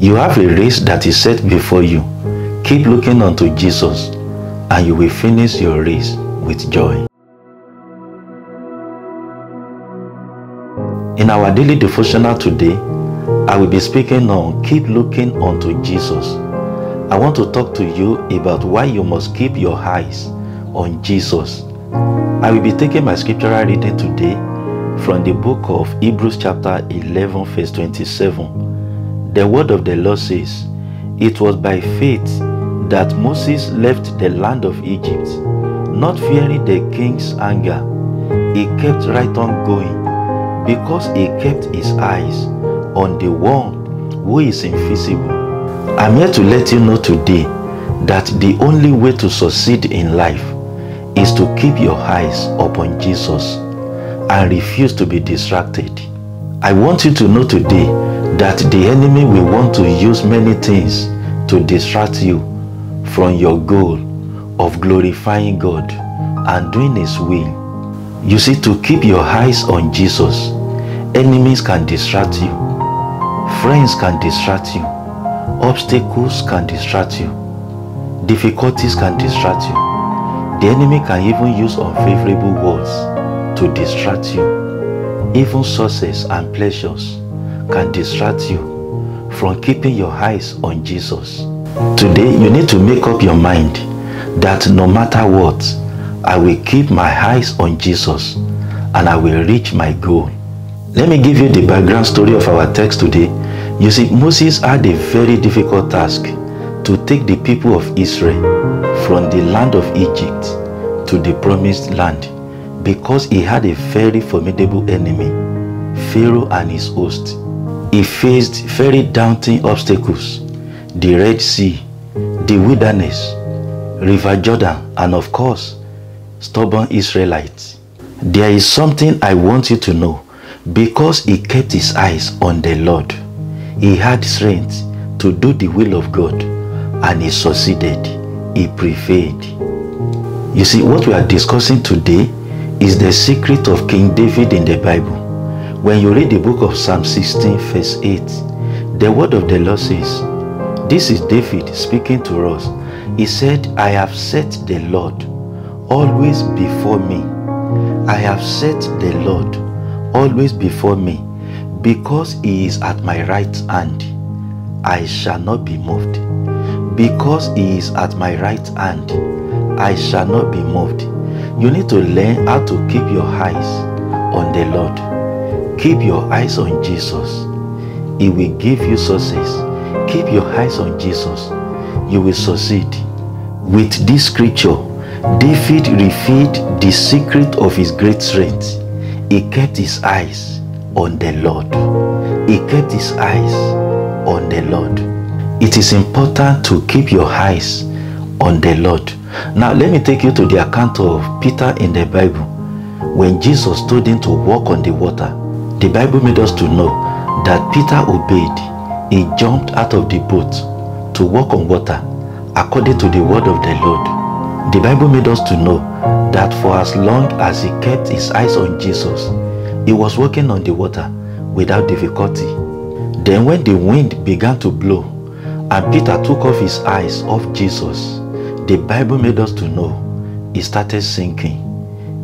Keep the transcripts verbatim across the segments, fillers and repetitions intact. You have a race that is set before you. Keep looking unto Jesus, and you will finish your race with joy. In our daily devotional today, I will be speaking on keep looking unto Jesus. I want to talk to you about why you must keep your eyes on Jesus. I will be taking my scriptural reading today from the book of Hebrews chapter eleven verse twenty-seven. The word of the Lord says, "It was by faith that Moses left the land of Egypt, not fearing the king's anger. He kept right on going, because he kept his eyes on the one who is invisible." I'm here to let you know today that the only way to succeed in life is to keep your eyes upon Jesus and refuse to be distracted. I want you to know today that the enemy will want to use many things to distract you from your goal of glorifying God and doing His will. You see, to keep your eyes on Jesus, enemies can distract you, friends can distract you, obstacles can distract you, difficulties can distract you. The enemy can even use unfavorable words to distract you. Even sources and pleasures can distract you from keeping your eyes on Jesus. Today, you need to make up your mind that no matter what, I will keep my eyes on Jesus and I will reach my goal. Let me give you the background story of our text today. You see, Moses had a very difficult task to take the people of Israel from the land of Egypt to the promised land, because he had a very formidable enemy, Pharaoh and his host. He faced very daunting obstacles: the Red Sea, the wilderness, River Jordan, and of course, stubborn Israelites. There is something I want you to know. Because he kept his eyes on the Lord, he had strength to do the will of God, and he succeeded. He prevailed. You see, what we are discussing today is the secret of King David in the Bible. When you read the book of Psalm sixteen verse eight, the word of the Lord says, this is David speaking to us. He said, "I have set the Lord always before me. I have set the Lord always before me, because he is at my right hand, I shall not be moved. Because he is at my right hand, I shall not be moved." You need to learn how to keep your eyes on the Lord. Keep your eyes on Jesus. He will give you success. Keep your eyes on Jesus. You will succeed. With this scripture, David revealed the secret of his great strength. He kept his eyes on the Lord. He kept his eyes on the Lord. It is important to keep your eyes on the Lord. Now let me take you to the account of Peter in the Bible. When Jesus told him to walk on the water, the Bible made us to know that Peter obeyed. He jumped out of the boat to walk on water according to the word of the Lord. The Bible made us to know that for as long as he kept his eyes on Jesus, he was walking on the water without difficulty. Then when the wind began to blow, and Peter took off his eyes off Jesus, the Bible made us to know he started sinking.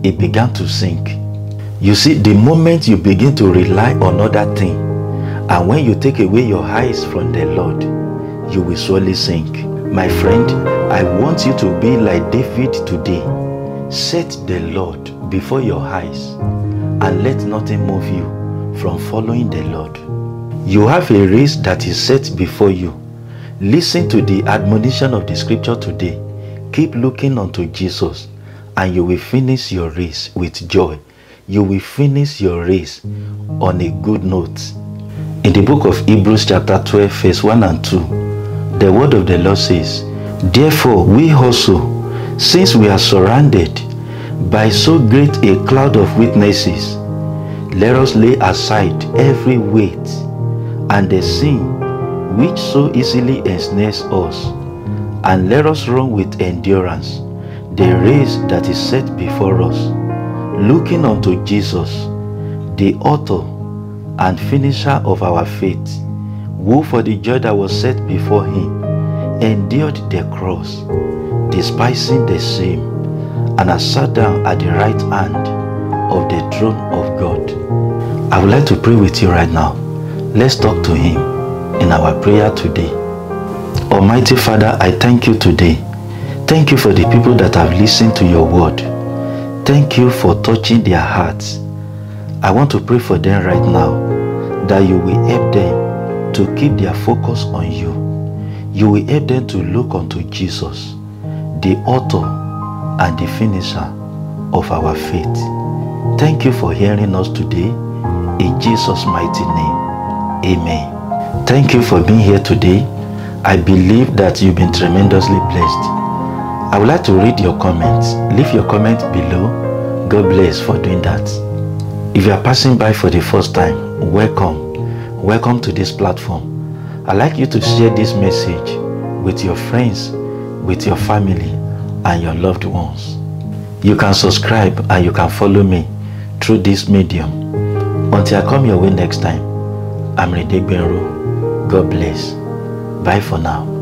He began to sink. You see, the moment you begin to rely on other things, and when you take away your eyes from the Lord, you will surely sink. My friend, I want you to be like David today. Set the Lord before your eyes, and let nothing move you from following the Lord. You have a race that is set before you. Listen to the admonition of the scripture today. Keep looking unto Jesus, and you will finish your race with joy. You will finish your race on a good note. In the book of Hebrews chapter twelve verse one and two, the word of the Lord says, "Therefore we also, since we are surrounded by so great a cloud of witnesses, let us lay aside every weight and the sin which so easily ensnares us, and let us run with endurance the race that is set before us, looking unto Jesus, the author and finisher of our faith, who for the joy that was set before him endured the cross, despising the shame, and has sat down at the right hand of the throne of God. I would like to pray with you right now. Let's talk to him in our prayer today. Almighty Father, I thank you today. Thank you for the people that have listened to your word. Thank you for touching their hearts. I want to pray for them right now, that you will help them to keep their focus on you. You will help them to look unto Jesus, the author and the finisher of our faith. Thank you for hearing us today, in Jesus' mighty name. Amen. Thank you for being here today. I believe that you've been tremendously blessed. I would like to read your comments. Leave your comment below. God bless for doing that. If you are passing by for the first time, welcome. Welcome to this platform. I'd like you to share this message with your friends, with your family, and your loved ones. You can subscribe and you can follow me through this medium. Until I come your way next time, I'm Rinde Gbenro. God bless. Bye for now.